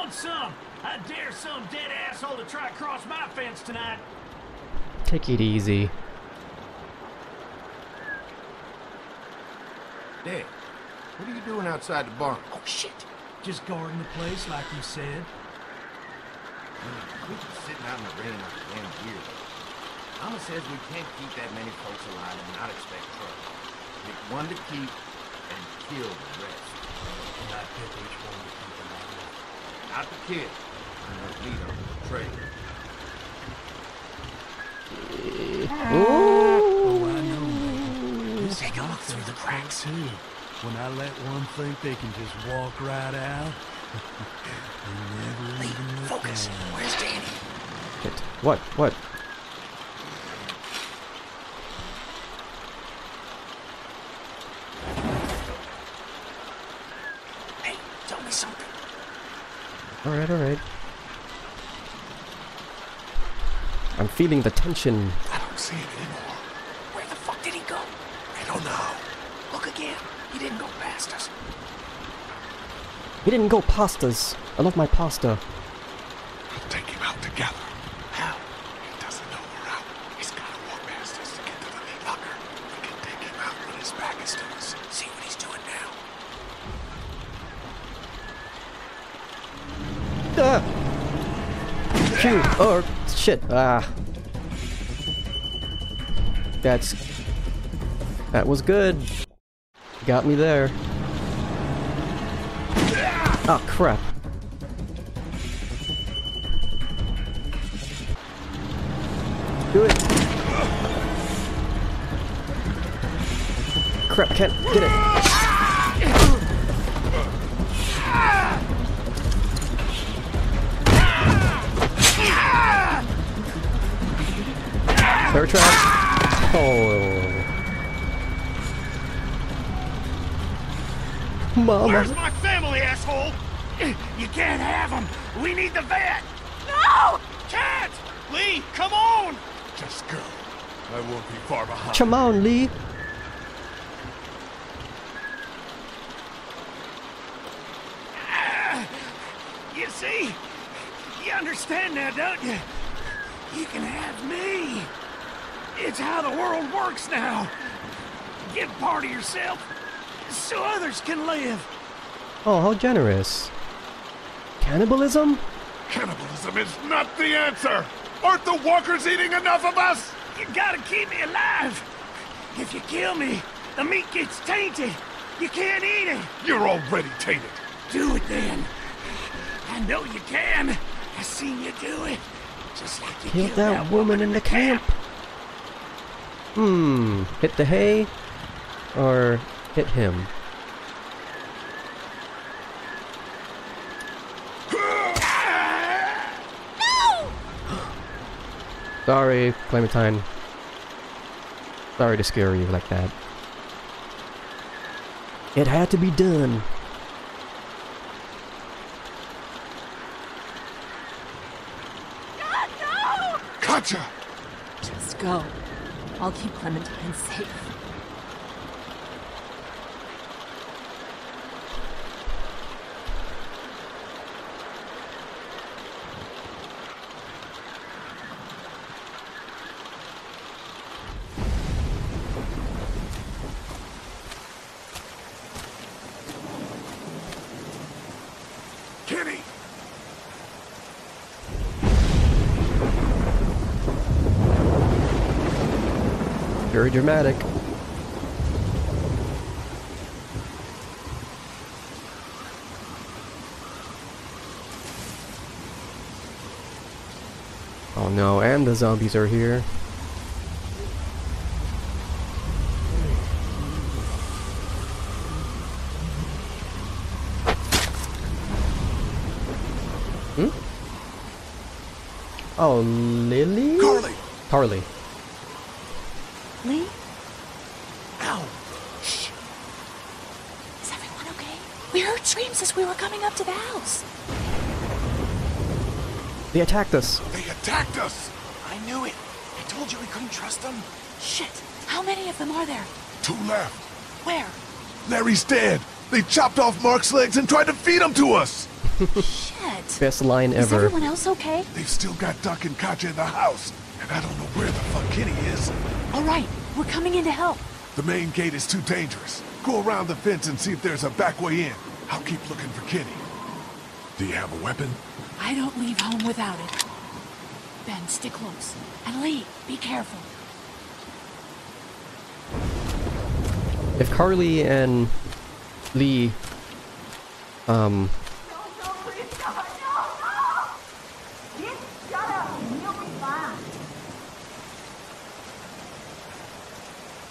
want some. I dare some dead asshole to try to cross my fence tonight. Take it easy. Dad, what are you doing outside the barn? Oh, shit. Just guarding the place like you said. We're just sitting out in the rain like a damn deer. Mama says we can't keep that many folks alive and not expect trouble. Pick one to keep and kill the rest. And I pick each one to keep alive. Not the kid. I'm going to lead them to the trailer. Oh, I know. Take a look through the cracks here. When I let one think they can just walk right out, they never even look at me. Where's Danny? Shit. What? What? Hey, tell me something. All right, all right. I'm feeling the tension. I don't see it anymore. Where the fuck did he go? I don't know. Look again. He didn't go past us. He didn't go past us. I love my pasta. I'll take him out together. How? He doesn't know we're out. He's gotta walk past us to get to the meat locker. We can take him out when his back is to us. See what he's doing now. Shoot! Oh shit! Ah, that was good. Got me there. Oh crap. Do it. Crap, can't get it. Bear trap. Oh. Mama. Where's my family, asshole? You can't have him! We need the vet! No! Cat! Lee, come on! Just go. I won't be far behind. Come on, Lee. You see? You understand now, don't you? You can have me. It's how the world works now. Give part of yourself so others can live. Oh, how generous. Cannibalism? Cannibalism is not the answer! Aren't the walkers eating enough of us? You gotta keep me alive! If you kill me, the meat gets tainted! You can't eat it! You're already tainted! Do it then! I know you can! I seen you do it! Just like you killed that woman in the camp! Hit the hay? Or hit him? Sorry, Clementine. Sorry to scare you like that. It had to be done. God, no! Katjaa! Just go. I'll keep Clementine safe. Kenny! Very dramatic. Oh no, and the zombies are here. Oh, Lily? Carly. Lee? Ow! Shh. Is everyone okay? We heard screams as we were coming up to the house. They attacked us. I knew it. I told you we couldn't trust them. Shit. How many of them are there? 2 left. Where? Larry's dead. They chopped off Mark's legs and tried to feed him to us. Shit. What? Best line ever. Is everyone else okay? They've still got Duck and Katjaa in the house. And I don't know where the fuck Kenny is. All right, we're coming in to help. The main gate is too dangerous. Go around the fence and see if there's a back way in. I'll keep looking for Kenny. Do you have a weapon? I don't leave home without it. Ben, stick close. And Lee, be careful. If Carly and Lee, No, no, please, no, no, no! Just shut up and you'll be fine.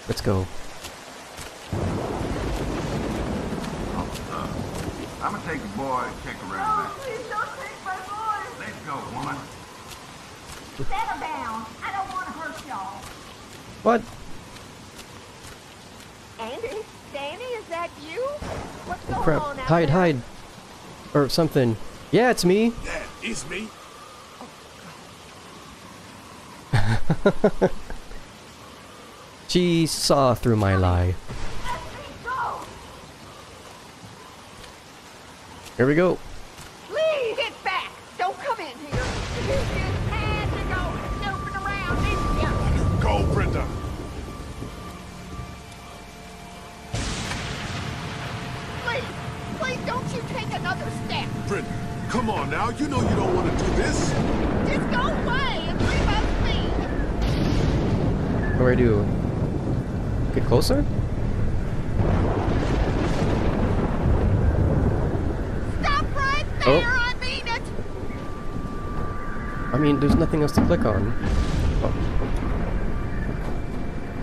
Let's go. I'm gonna take the boy and check around. No, please don't take my boy. Let's go, woman. Settle down. I don't want to hurt y'all. What? Andy? Danny, is that you? What's going on out there? Hide. Or something. Yeah, it's me. Yeah, it's me. Oh. She saw through my lie. Here we go. Please get back. Don't come in here. You just had to go snooping around, didn't you? You go, Brenda. Please, please don't you take another step. Brenda, come on now. You know you don't want to do this. Just go away and leave us be. What do I do? Get closer? Oh. I mean, there's nothing else to click on. Oh.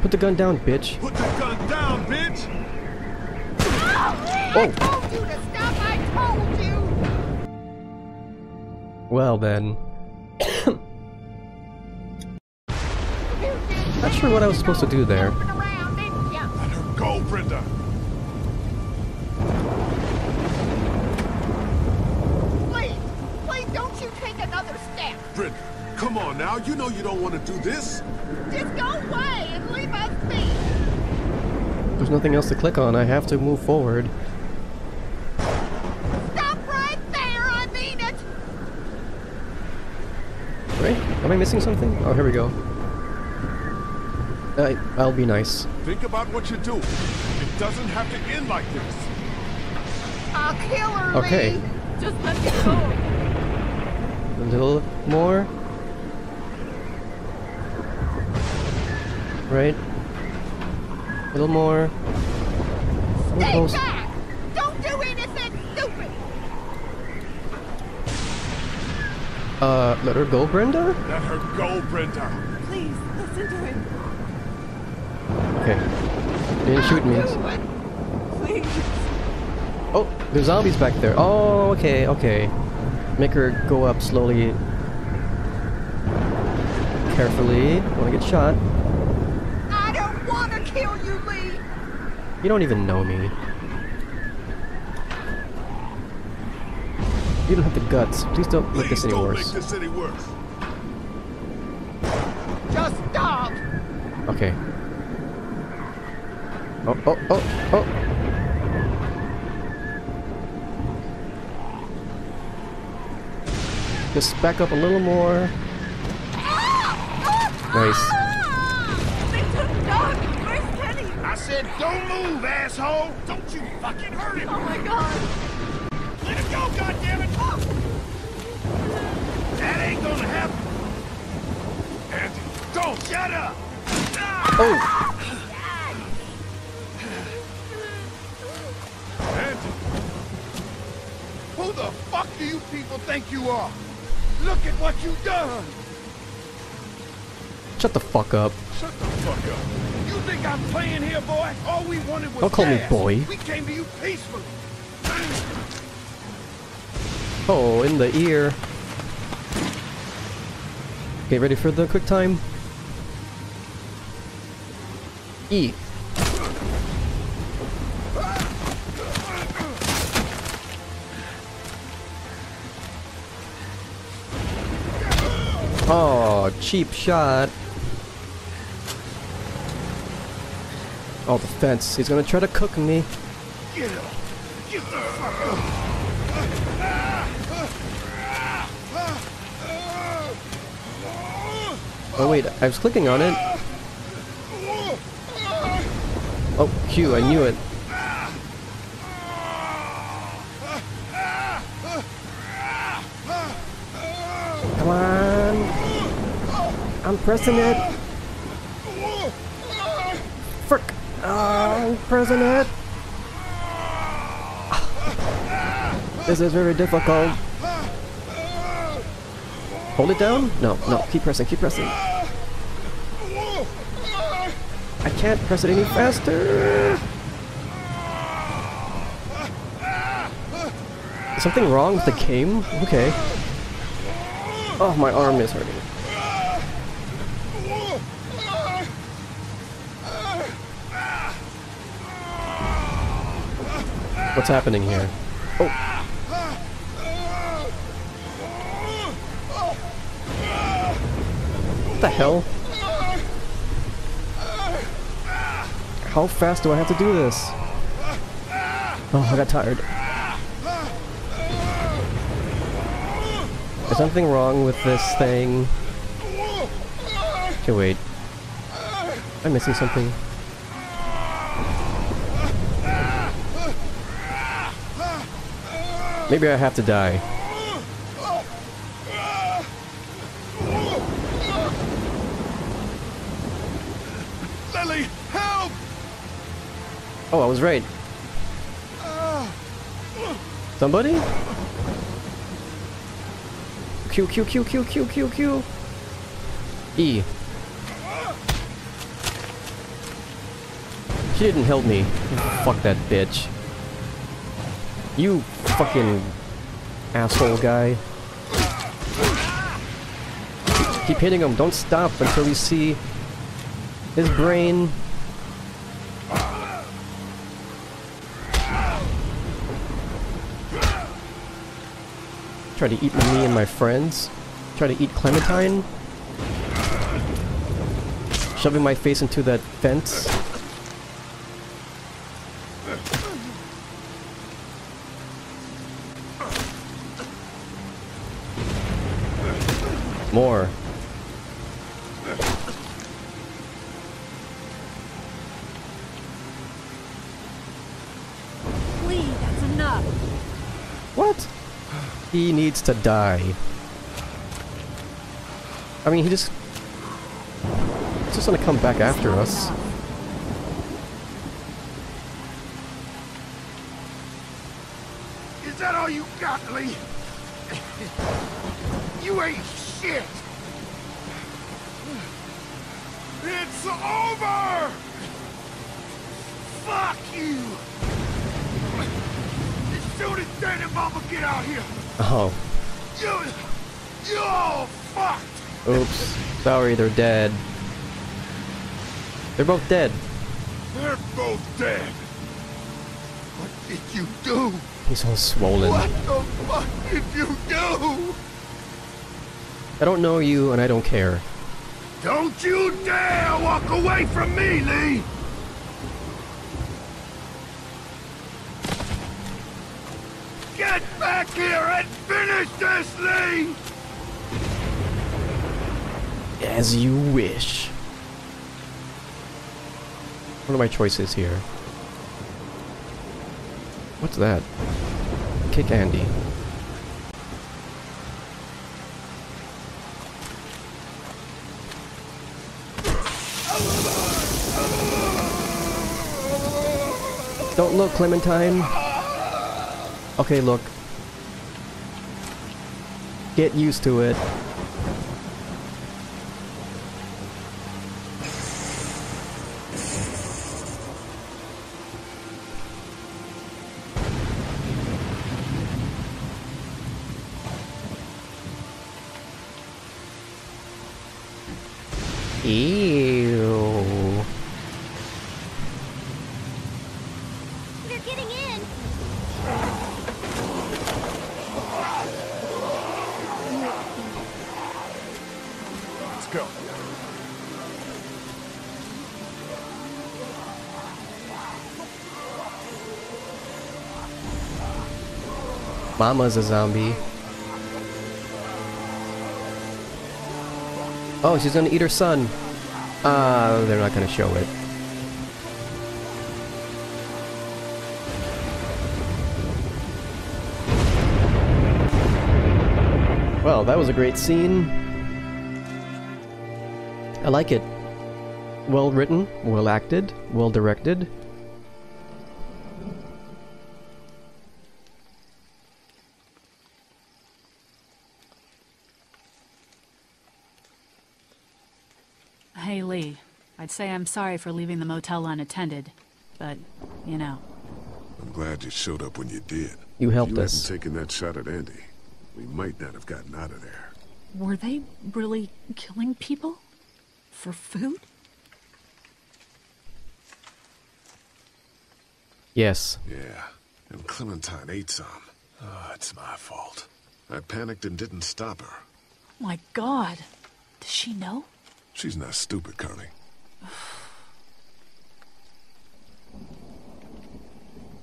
Put the gun down, bitch. Put the gun down, bitch! Oh! I told you to stop, I told you! Well then. Not sure what I was supposed to do there. Let her go, Brenda! Come on now, you know you don't want to do this. Just go away and leave us be. There's nothing else to click on. I have to move forward. Stop right there, I mean it. Right? Am I missing something? Oh, here we go. I'll be nice. Think about what you do. It doesn't have to end like this. I'll kill her, okay. Lee. Just let me go. A little more. Right. A little more. Stay back! Don't do anything stupid! Let her go, Brenda? Let her go, Brenda! Please, listen to him. Okay. They didn't shoot me. Please. Oh, there's zombies back there. Oh, okay, okay. Make her go up slowly, carefully. Don't want to get shot. I don't want to kill you, Lee. You don't even know me. You don't have the guts. Please don't make this any worse. Just stop. Okay. Oh! Oh! Oh! Oh! Just back up a little more. Nice. They took Doug. Where's Kenny? I said, don't move, asshole! Don't you fucking hurt him! Oh my god! Let it go, goddammit! Oh. That ain't gonna happen. Andy, don't shut up! Oh! Andy, who the fuck do you people think you are? Look at what you've done! Shut the fuck up. Shut the fuck up. You think I'm playing here, boy? All we wanted was Don't call me boy. We came to you peacefully. Oh, in the ear. Get ready for the quick time. E. Oh, cheap shot. Oh, the fence. He's gonna try to cook me. Get up. Get up. Oh wait, I was clicking on it. Oh, Q, I knew it. Come on. I'm pressing it. Frick. I'm pressing it. This is very difficult. Hold it down? No, no, keep pressing, keep pressing. I can't press it any faster. Is something wrong with the game? Okay. Oh, my arm is hurting. What's happening here? Oh. What the hell? How fast do I have to do this? Oh, I got tired. There's something wrong with this thing. Okay, wait. I'm missing something. Maybe I have to die. Oh, I was right. Somebody? Q, Q, Q, Q, Q, Q, Q. E. She didn't help me. Fuck that bitch. You fucking asshole guy. Keep hitting him. Don't stop until we see his brain. Try to eat me and my friends. Try to eat Clementine. Shoving my face into that fence. More. Lee, that's enough. What? He needs to die. I mean, he's just gonna come back after us. Is that all you got, Lee? You ain't shit. It's over. Fuck you. As soon as Danny and Mama get out here. Oh. You're fucked. Oops. Sorry, they're dead. They're both dead. They're both dead. What did you do? He's all swollen. What the fuck did you do? I don't know you, and I don't care. Don't you dare walk away from me, Lee! Get back here and finish this thing! As you wish. What are my choices here? What's that? Kick Andy. Don't look, Clementine. Okay, look. Get used to it. Ew. They're getting in. Let's go. Mama's a zombie. Oh, she's gonna eat her son. They're not gonna show it. Well, that was a great scene. I like it. Well written, well acted, well directed. Hey, Lee. I'd say I'm sorry for leaving the motel unattended, but, you know. I'm glad you showed up when you did. You helped us. If you hadn't taken that shot at Andy, we might not have gotten out of there. Were they really killing people? For food? Yes. Yeah, and Clementine ate some. Oh, it's my fault. I panicked and didn't stop her. My God. Does she know? She's not stupid, Connie.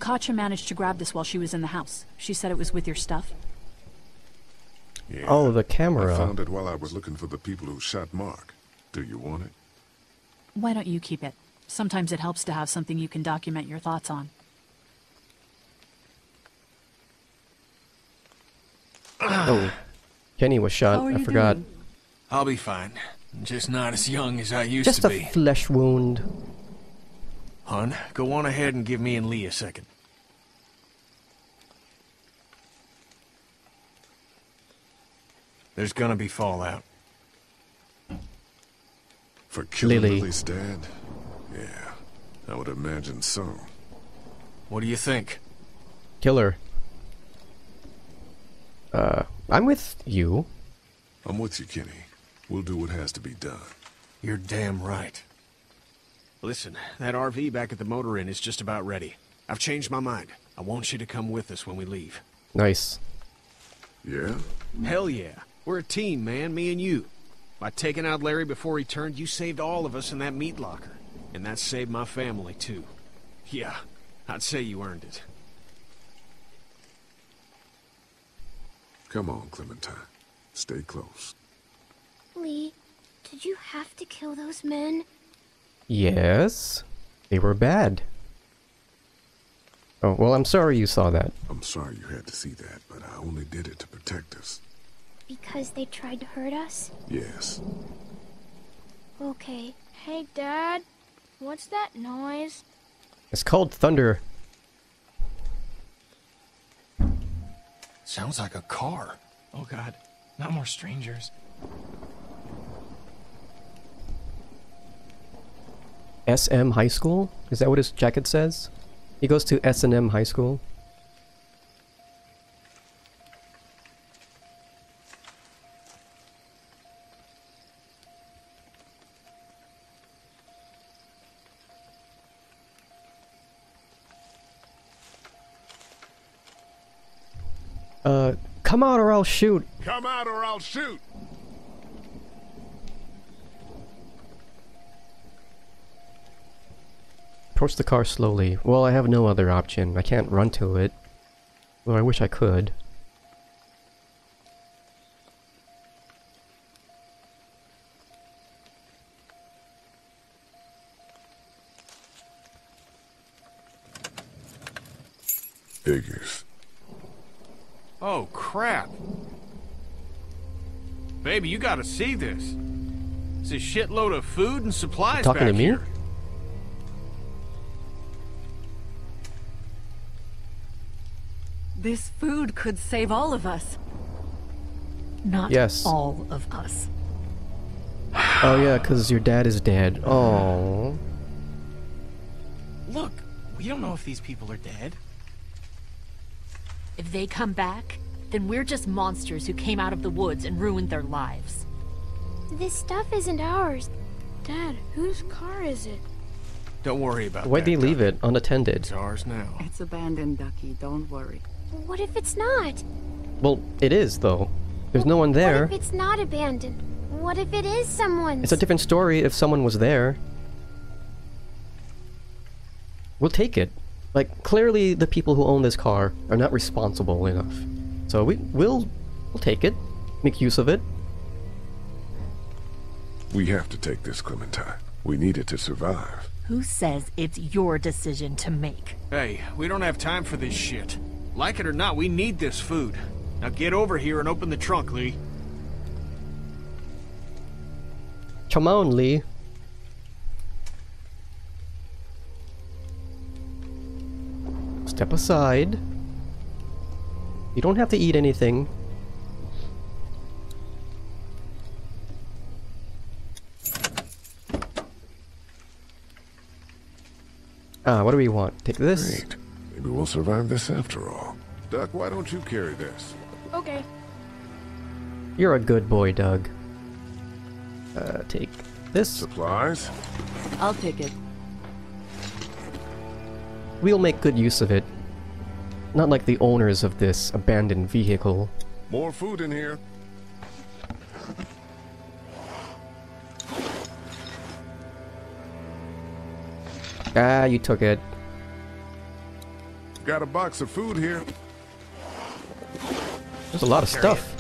Katjaa managed to grab this while she was in the house. She said it was with your stuff. Yeah. Oh, the camera. I found it while I was looking for the people who shot Mark. Do you want it? Why don't you keep it? Sometimes it helps to have something you can document your thoughts on. Oh, Kenny was shot. I forgot. Doing? I'll be fine. Just not as young as I used to be. Just a flesh wound. Hon, go on ahead and give me and Lee a second. There's gonna be fallout. For killing Lily's dad? Yeah, I would imagine so. What do you think? Kill her. I'm with you. I'm with you, Kenny. We'll do what has to be done. You're damn right. Listen, that RV back at the motor inn is just about ready. I've changed my mind. I want you to come with us when we leave. Nice. Yeah? Hell yeah. We're a team, man, me and you. By taking out Larry before he turned, you saved all of us in that meat locker. And that saved my family, too. Yeah, I'd say you earned it. Come on, Clementine. Stay close. Lee, did you have to kill those men? Yes. They were bad. Oh, well, I'm sorry you saw that. I'm sorry you had to see that, but I only did it to protect us. Because they tried to hurt us? Yes. Okay. Hey, Dad. What's that noise? It's called thunder. Sounds like a car. Oh, God. Not more strangers. SM High School? Is that what his jacket says? He goes to S&M High School. Come out or I'll shoot. Come out or I'll shoot. Approach the car slowly. Well, I have no other option. I can't run to it. Well, I wish I could. Figures. Oh, crap. Baby, you gotta see this. It's a shitload of food and supplies back here. Talking to me? This food could save all of us. Not all of us. Oh yeah, because your dad is dead. Oh. Look, we don't know if these people are dead. If they come back, then we're just monsters who came out of the woods and ruined their lives. This stuff isn't ours. Dad, whose car is it? Don't worry about it. Why'd they leave it unattended? It's ours now. It's abandoned, Ducky. Don't worry. What if it's not? Well, it is, though. There's no one there. What if it's not abandoned? What if it is someone's? It's a different story if someone was there. We'll take it. Like, clearly the people who own this car are not responsible enough. So we'll take it. Make use of it. We have to take this, Clementine. We need it to survive. Who says it's your decision to make? Hey, we don't have time for this shit. Like it or not, we need this food. Now get over here and open the trunk, Lee. Come on, Lee. Step aside. You don't have to eat anything. What do we want? Take this? Great. Maybe we'll survive this after all. Duck, why don't you carry this? Okay. You're a good boy, Doug. Take this. Supplies? I'll take it. We'll make good use of it. Not like the owners of this abandoned vehicle. More food in here. Ah, you took it. Got a box of food here. There's a lot of stuff.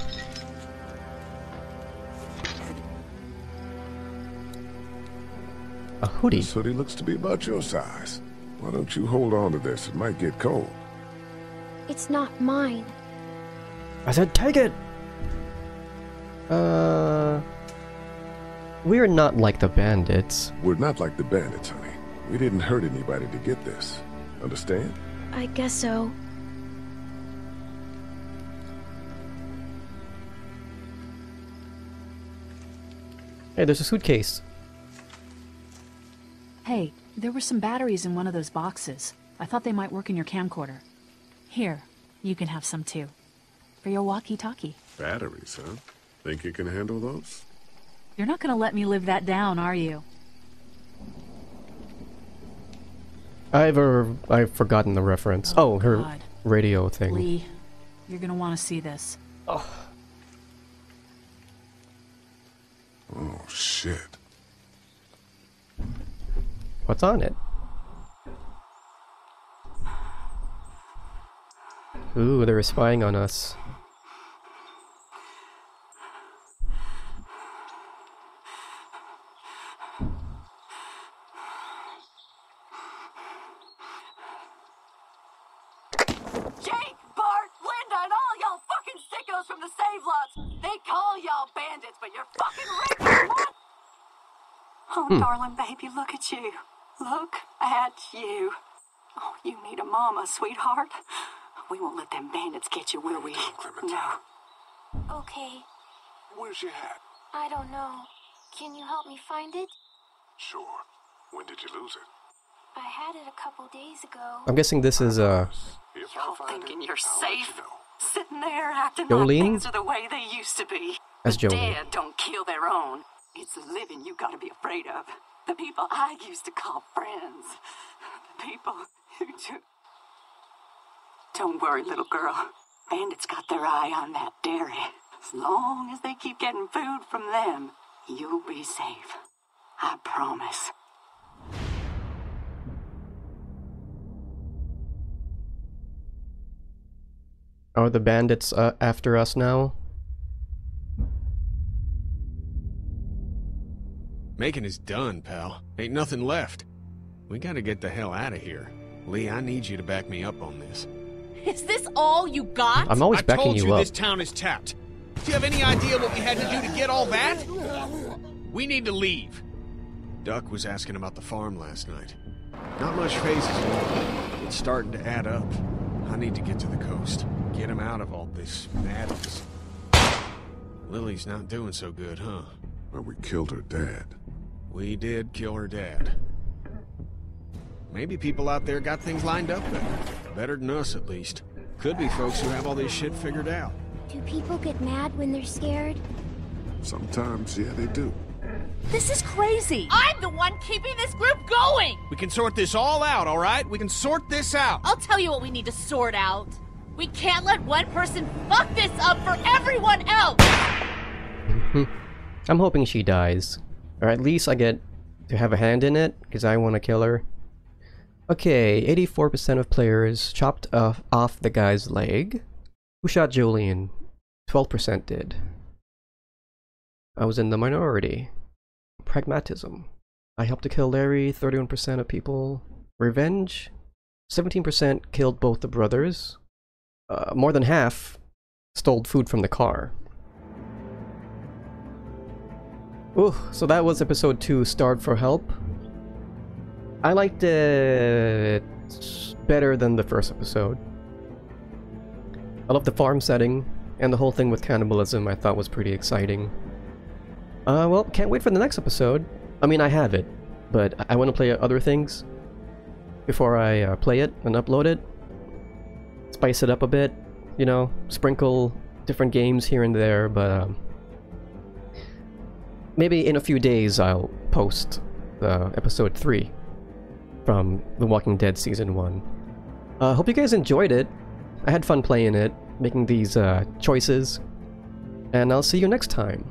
A hoodie. This hoodie looks to be about your size. Why don't you hold on to this? It might get cold. It's not mine. I said take it! We're not like the bandits. We're not like the bandits, honey. We didn't hurt anybody to get this. Understand? I guess so. Hey, there's a suitcase. Hey, there were some batteries in one of those boxes. I thought they might work in your camcorder. Here, you can have some too. For your walkie-talkie. Batteries, huh? Think you can handle those? You're not gonna let me live that down, are you? I've forgotten the reference. Oh, her God. Radio thing. Lee, you're gonna want to see this. Oh. Oh shit. What's on it? Ooh, they're spying on us. Darling baby, look at you. Look at you. Oh, you need a mama, sweetheart. We won't let them bandits get you, will we? No. Okay. Where's your hat? I don't know. Can you help me find it? Sure. When did you lose it? I had it a couple days ago. I'm guessing this is You're thinking you're safe. You know. Sitting there acting like things are the way they used to be. As Jolene. The dead don't kill their own. It's the living you gotta be afraid of. The people I used to call friends. The people who do... Don't worry, little girl. Bandits got their eye on that dairy. As long as they keep getting food from them, you'll be safe. I promise. Are the bandits after us now? Making is done, pal. Ain't nothing left. We gotta get the hell out of here. Lee, I need you to back me up on this. Is this all you got? I'm always backing you up. I told you this town is tapped. Do you have any idea what we had to do to get all that? We need to leave. Duck was asking about the farm last night. Not much phases left. It's starting to add up. I need to get to the coast. Get him out of all this madness. Lily's not doing so good, huh? Well, we killed her dad. We did kill her dad. Maybe people out there got things lined up better. Better than us, at least. Could be folks who have all this shit figured out. Do people get mad when they're scared? Sometimes, yeah, they do. This is crazy! I'm the one keeping this group going! We can sort this all out, alright? We can sort this out! I'll tell you what we need to sort out. We can't let one person fuck this up for everyone else! I'm hoping she dies. Or at least I get to have a hand in it, because I want to kill her. Okay, 84% of players chopped off the guy's leg. Who shot Julian? 12% did. I was in the minority. Pragmatism. I helped to kill Larry, 31% of people. Revenge, 17% killed both the brothers. More than half stole food from the car. Ooh, so that was episode 2, Starved for Help. I liked it better than the first episode. I love the farm setting, and the whole thing with cannibalism I thought was pretty exciting. Well, can't wait for the next episode. I mean, I have it, but I want to play other things before I play it and upload it. Spice it up a bit, you know, sprinkle different games here and there, but maybe in a few days I'll post the episode 3 from The Walking Dead Season 1. Hope you guys enjoyed it. I had fun playing it, making these choices, and I'll see you next time.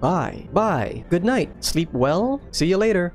Bye. Bye. Good night. Sleep well. See you later.